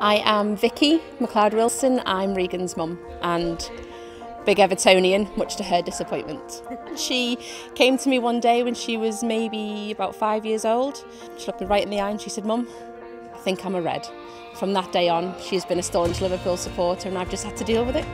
I am Vicky McLeod-Wilson, I'm Reagan's mum and big Evertonian, much to her disappointment. She came to me one day when she was maybe about 5 years old. She looked me right in the eye and she said, "Mum, I think I'm a Red." From that day on, she's been a staunch Liverpool supporter and I've just had to deal with it.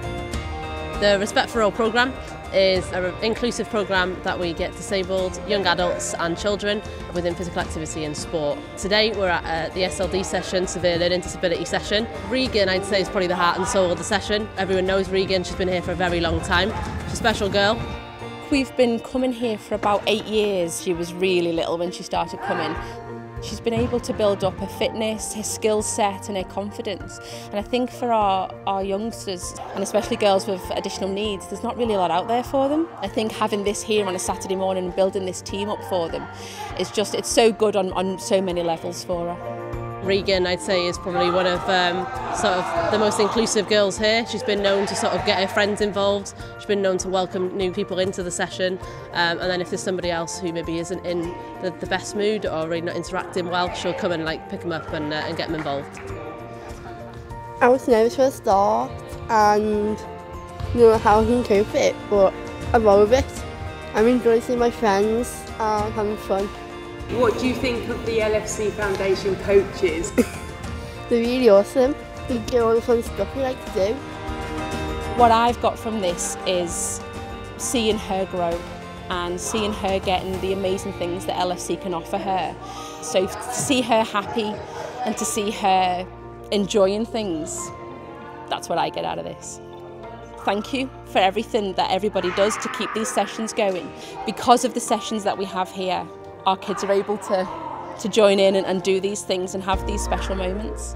The Respect for All programme is an inclusive programme that we get disabled, young adults and children within physical activity and sport. Today we're at the SLD session, Severe Learning Disability session. Reagan, I'd say, is probably the heart and soul of the session. Everyone knows Reagan, she's been here for a very long time. She's a special girl. We've been coming here for about 8 years. She was really little when she started coming. She's been able to build up her fitness, her skill set and her confidence, and I think for our youngsters and especially girls with additional needs, there's not really a lot out there for them. I think having this here on a Saturday morning and building this team up for them is just, it's so good on so many levels for her. Reagan, I'd say, is probably one of the most inclusive girls here. She's been known to get her friends involved. She's been known to welcome new people into the session. And then if there's somebody else who maybe isn't in the best mood or really not interacting well, she'll come and pick them up and get them involved. I was nervous at the start and knew how I can cope with it, but I roll with it. I'm enjoying seeing my friends and having fun. What do you think of the LFC Foundation coaches? They're really awesome. They get all the fun stuff we like to do. What I've got from this is seeing her grow and seeing her getting the amazing things that LFC can offer her. So to see her happy and to see her enjoying things, that's what I get out of this. Thank you for everything that everybody does to keep these sessions going. Because of the sessions that we have here, our kids are able to join in and do these things and have these special moments.